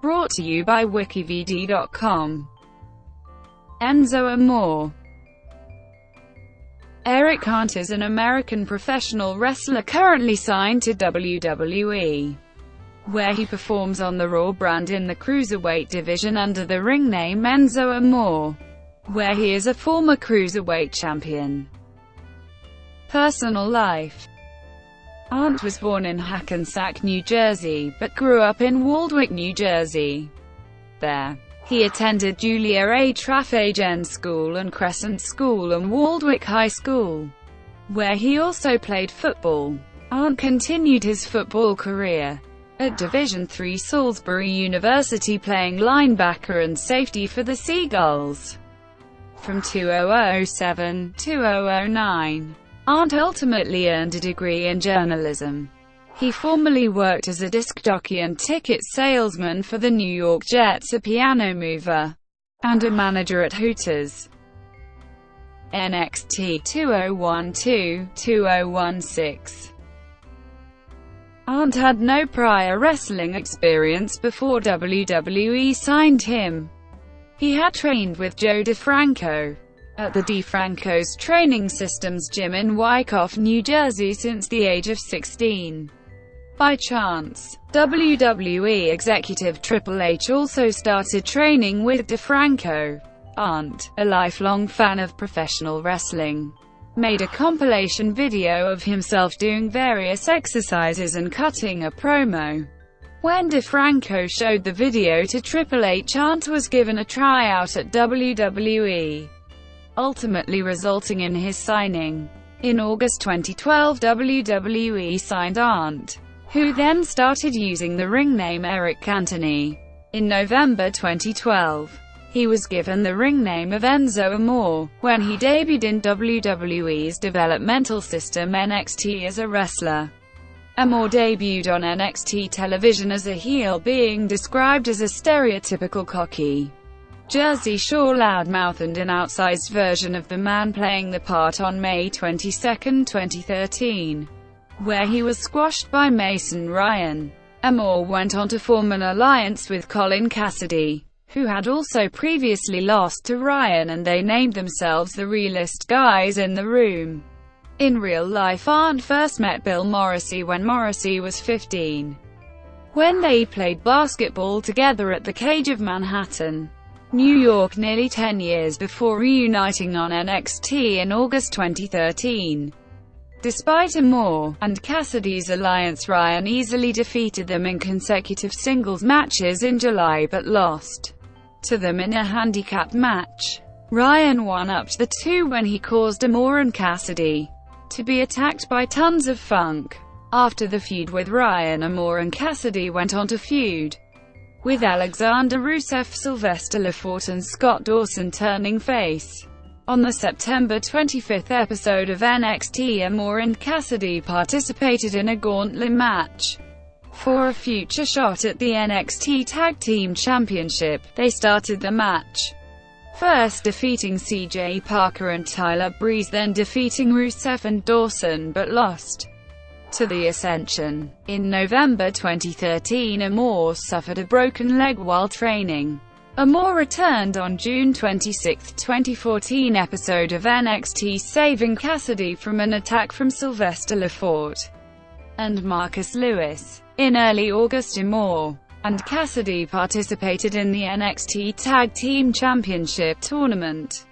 Brought to you by wikivd.com. Enzo Amore. Eric Arndt is an American professional wrestler currently signed to WWE, where he performs on the Raw brand in the Cruiserweight division under the ring name Enzo Amore, where he is a former Cruiserweight champion. Personal life. Arndt was born in Hackensack, New Jersey, but grew up in Waldwick, New Jersey. There, he attended Julia A. Trafagen School and Crescent School and Waldwick High School, where he also played football. Arndt continued his football career at Division III Salisbury University, playing linebacker and safety for the Seagulls. From 2007 to 2009, Arndt ultimately earned a degree in journalism. He formerly worked as a disc jockey and ticket salesman for the New York Jets, a piano mover, and a manager at Hooters. NXT 2012-2016. Arndt had no prior wrestling experience before WWE signed him. He had trained with Joe DeFranco at the DeFranco's Training Systems Gym in Wyckoff, New Jersey since the age of 16. By chance, WWE executive Triple H also started training with DeFranco. Arndt, a lifelong fan of professional wrestling, made a compilation video of himself doing various exercises and cutting a promo. When DeFranco showed the video to Triple H, Arndt was given a tryout at WWE, ultimately resulting in his signing. In August 2012, WWE signed Arndt, who then started using the ring name Eric Anthony. In November 2012, he was given the ring name of Enzo Amore, when he debuted in WWE's developmental system NXT as a wrestler. Amore debuted on NXT television as a heel, being described as a stereotypical cocky, Jersey Shore loudmouth and an outsized version of the man, playing the part on May 22, 2013, where he was squashed by Mason Ryan. Amore went on to form an alliance with Colin Cassady, who had also previously lost to Ryan, and they named themselves the Realest Guys in the Room. In real life, Arndt first met Bill Morrissey when Morrissey was 15, when they played basketball together at the Cage of Manhattan, New York, nearly 10 years before reuniting on NXT in August 2013. Despite Amore and Cassady's alliance, Ryan easily defeated them in consecutive singles matches in July, but lost to them in a handicap match. Ryan one-upped the two when he caused Amore and Cassady to be attacked by tons of funk. After the feud with Ryan, Amore and Cassady went on to feud with Alexander Rusev, Sylvester Laforte and Scott Dawson, turning face. On the September 25th episode of NXT, Amore and Cassady participated in a gauntlet match for a future shot at the NXT Tag Team Championship. They started the match first, defeating CJ Parker and Tyler Breeze, then defeating Rusev and Dawson, but lost to The Ascension. In November 2013, Amore suffered a broken leg while training. Amore returned on June 26, 2014 episode of NXT, saving Cassady from an attack from Sylvester Laforte and Marcus Lewis. In early August, Amore and Cassady participated in the NXT Tag Team Championship tournament.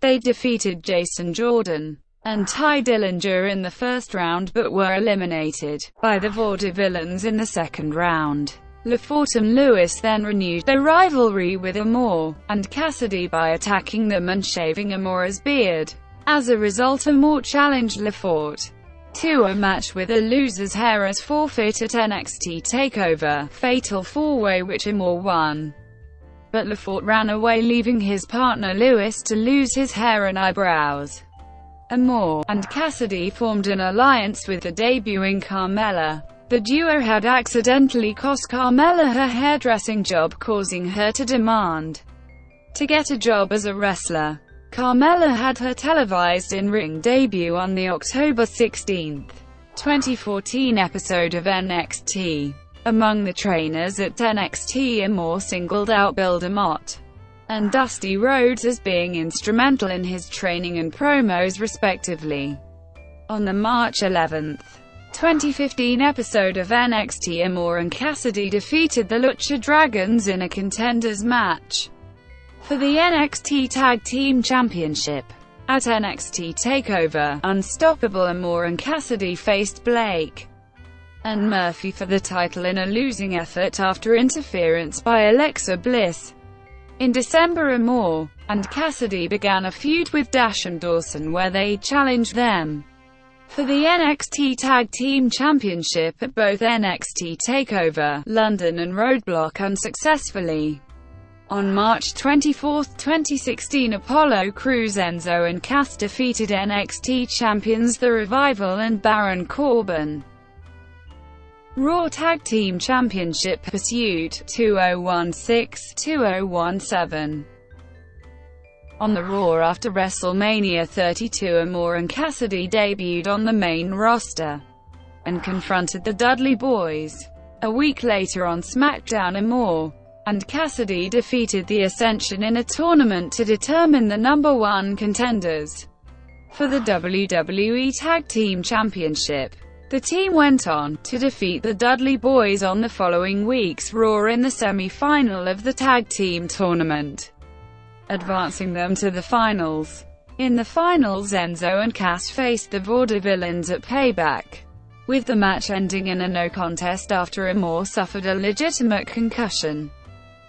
They defeated Jason Jordan and Ty Dillinger in the first round, but were eliminated by the Vaudevillains in the second round. Laforte and Lewis then renewed their rivalry with Amore and Cassady by attacking them and shaving Amore's beard. As a result, Amore challenged Laforte to a match with a loser's hair as forfeit at NXT TakeOver Fatal 4-Way, which Amore won, but Laforte ran away, leaving his partner Lewis to lose his hair and eyebrows. Amore and Cassady formed an alliance with the debuting Carmella. The duo had accidentally cost Carmella her hairdressing job, causing her to demand to get a job as a wrestler. Carmella had her televised in-ring debut on the October 16, 2014 episode of NXT. Among the trainers at NXT, Amore singled out Bill DeMott and Dusty Rhodes as being instrumental in his training and promos respectively. On the March 11, 2015 episode of NXT, Amore and Cassady defeated the Lucha Dragons in a contenders match for the NXT Tag Team Championship. At NXT TakeOver, Unstoppable Amore and Cassady faced Blake and Murphy for the title in a losing effort after interference by Alexa Bliss. In December, Amore and Cassady began a feud with Dash and Dawson where they challenged them for the NXT Tag Team Championship at both NXT TakeOver, London and Roadblock unsuccessfully. On March 24, 2016, Apollo Crews, Enzo and Cass defeated NXT champions The Revival and Baron Corbin. Raw Tag Team Championship pursued, 2016-2017. On the Raw after WrestleMania 32, Amore and Cassady debuted on the main roster and confronted the Dudley Boys. A week later on SmackDown, Amore and Cassady defeated The Ascension in a tournament to determine the #1 contenders for the WWE Tag Team Championship. The team went on to defeat the Dudley Boys on the following week's Raw in the semi-final of the tag team tournament, advancing them to the finals. In the finals, Enzo and Cass faced the Vaudevillains at Payback, with the match ending in a no contest after Amore suffered a legitimate concussion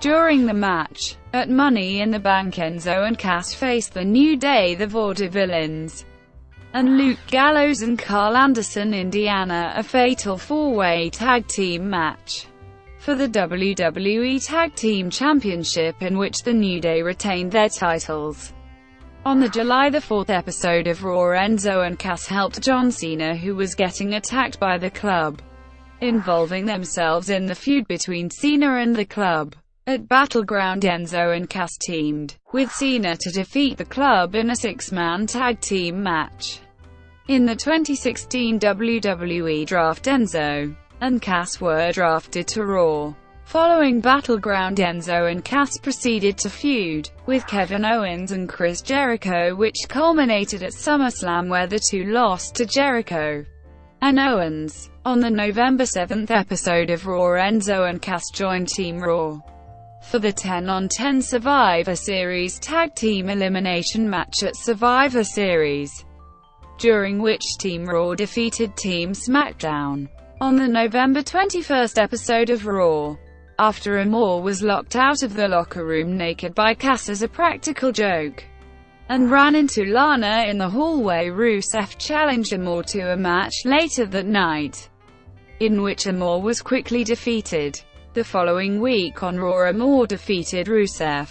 during the match. At Money in the Bank, Enzo and Cass faced the New Day, the Vaudevillains, and Luke Gallows and Karl Anderson, Indiana, a fatal four-way tag team match for the WWE Tag Team Championship, in which the New Day retained their titles. On the July 4 episode of Raw, Enzo and Cass helped John Cena, who was getting attacked by the Club, involving themselves in the feud between Cena and the Club. At Battleground, Enzo and Cass teamed with Cena to defeat the Club in a six-man tag team match. In the 2016 WWE Draft, Enzo and Cass were drafted to Raw. Following Battleground, Enzo and Cass proceeded to feud with Kevin Owens and Chris Jericho, which culminated at SummerSlam where the two lost to Jericho and Owens. On the November 7 episode of Raw, Enzo and Cass joined Team Raw for the 10-on-10 Survivor Series Tag Team Elimination Match at Survivor Series, during which Team Raw defeated Team SmackDown. On the November 21 episode of Raw, after Amore was locked out of the locker room naked by Cass as a practical joke and ran into Lana in the hallway, Rusev challenged Amore to a match later that night, in which Amore was quickly defeated. The following week on Raw, Amore defeated Rusev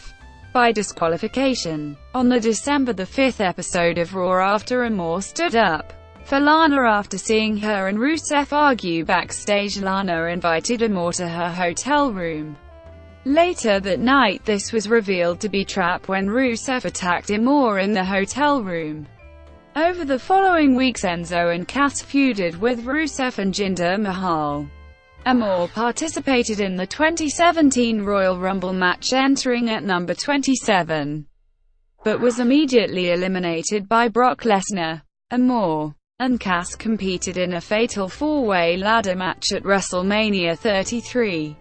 by disqualification. On the December 5 episode of Raw, after Amore stood up for Lana after seeing her and Rusev argue backstage, Lana invited Amore to her hotel room. Later that night, this was revealed to be a trap when Rusev attacked Amore in the hotel room. Over the following weeks, Enzo and Cass feuded with Rusev and Jinder Mahal. Amore participated in the 2017 Royal Rumble match, entering at number 27, but was immediately eliminated by Brock Lesnar. Amore and Cass competed in a fatal four-way ladder match at WrestleMania 33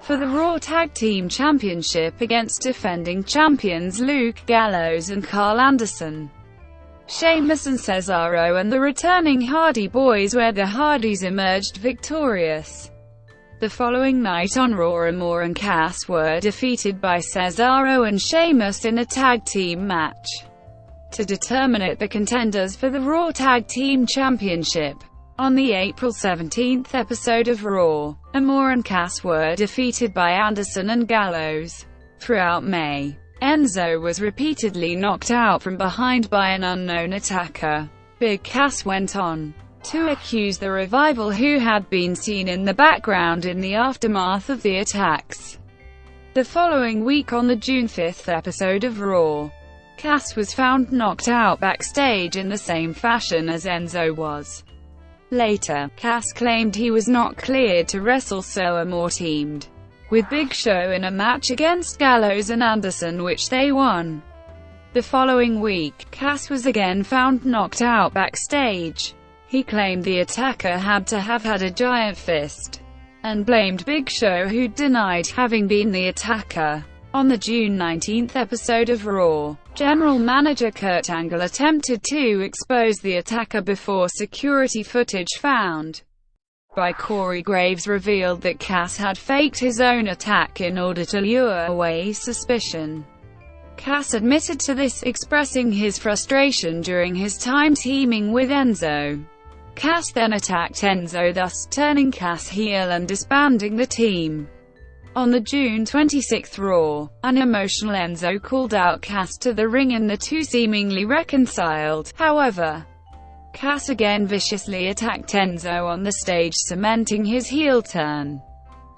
for the Raw Tag Team Championship against defending champions Luke Gallows and Karl Anderson, Sheamus and Cesaro, and the returning Hardy Boys, where the Hardys emerged victorious. The following night on Raw, Amore and Cass were defeated by Cesaro and Sheamus in a tag team match to determine the contenders for the Raw Tag Team Championship. On the April 17 episode of Raw, Amore and Cass were defeated by Anderson and Gallows. Throughout May, Enzo was repeatedly knocked out from behind by an unknown attacker. Big Cass went on to accuse the Revival, who had been seen in the background in the aftermath of the attacks. The following week on the June 5 episode of Raw, Cass was found knocked out backstage in the same fashion as Enzo was. Later, Cass claimed he was not cleared to wrestle, so Amore teamed with Big Show in a match against Gallows and Anderson, which they won. The following week, Cass was again found knocked out backstage. He claimed the attacker had to have had a giant fist, and blamed Big Show, who denied having been the attacker. On the June 19 episode of Raw, General Manager Kurt Angle attempted to expose the attacker before security footage found by Corey Graves revealed that Cass had faked his own attack in order to lure away suspicion. Cass admitted to this, expressing his frustration during his time teaming with Enzo. Cass then attacked Enzo, thus turning Cass heel and disbanding the team. On the June 26 Raw, an emotional Enzo called out Cass to the ring and the two seemingly reconciled. However, Cass again viciously attacked Enzo on the stage, cementing his heel turn.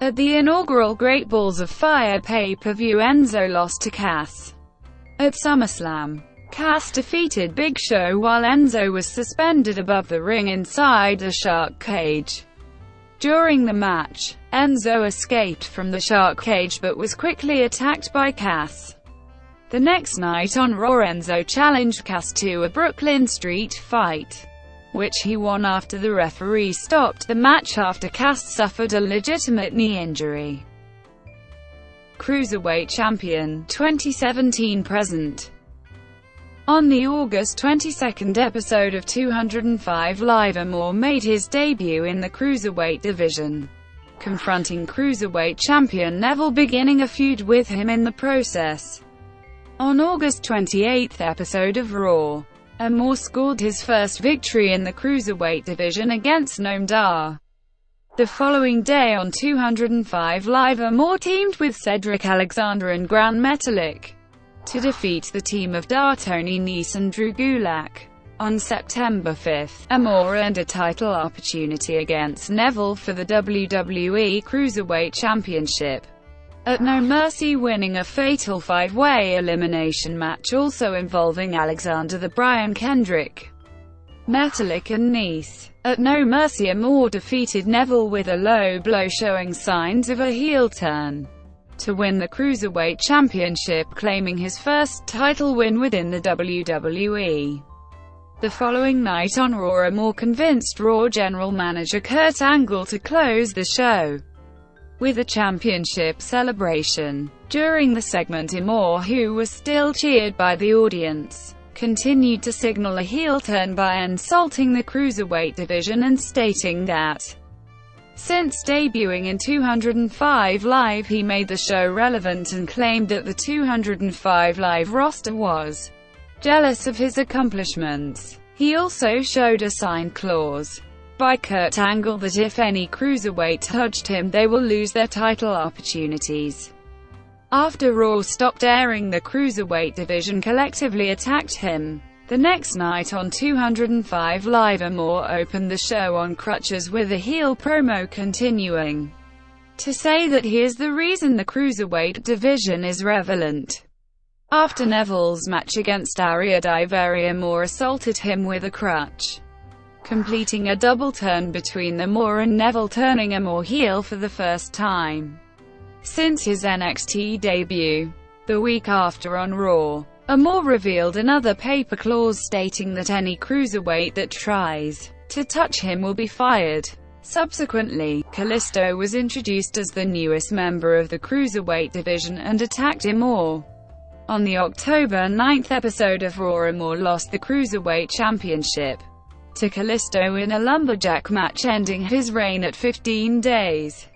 At the inaugural Great Balls of Fire pay-per-view, Enzo lost to Cass. At SummerSlam, Cass defeated Big Show while Enzo was suspended above the ring inside a shark cage. During the match, Enzo escaped from the shark cage but was quickly attacked by Cass. The next night on Raw, Enzo challenged Cass to a Brooklyn street fight, which he won after the referee stopped the match after Cass suffered a legitimate knee injury. Cruiserweight Champion, 2017-present. On the August 22nd episode of 205 Live, Amore made his debut in the Cruiserweight division, confronting Cruiserweight Champion Neville, beginning a feud with him in the process. On August 28th episode of Raw, Amore scored his first victory in the Cruiserweight division against Noam Dar. The following day on 205 Live, Amore teamed with Cedric Alexander and Grand Metalik to defeat the team of Dar, Tony Nese and Drew Gulak. On September 5, Amore earned a title opportunity against Neville for the WWE Cruiserweight Championship at No Mercy, winning a fatal five-way elimination match also involving Alexander, the Brian Kendrick, Metalik and Nese. At No Mercy, Amore defeated Neville with a low blow, showing signs of a heel turn, to win the Cruiserweight Championship, claiming his first title win within the WWE. The following night on Raw, Amore convinced Raw General Manager Kurt Angle to close the show with a championship celebration. During the segment, Amore, who was still cheered by the audience, continued to signal a heel turn by insulting the Cruiserweight division and stating that since debuting in 205 Live, he made the show relevant, and claimed that the 205 Live roster was jealous of his accomplishments. He also showed a signed clause by Kurt Angle that if any cruiserweight touched him, they will lose their title opportunities. After Raw stopped airing, the Cruiserweight division collectively attacked him. The next night on 205 Live, Amore opened the show on crutches with a heel promo, continuing to say that he is the reason the Cruiserweight division is relevant. After Neville's match against Aria Divari, Amore assaulted him with a crutch, completing a double turn between Amore and Neville, turning Amore heel for the first time since his NXT debut. The week after on Raw, Amore revealed another paper clause stating that any cruiserweight that tries to touch him will be fired. Subsequently, Callisto was introduced as the newest member of the Cruiserweight division and attacked Amore. On the October 9th episode of Raw, Amore lost the Cruiserweight Championship to Callisto in a lumberjack match, ending his reign at 15 days.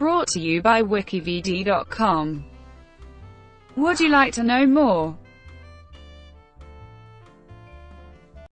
Brought to you by wikivd.com. Would you like to know more?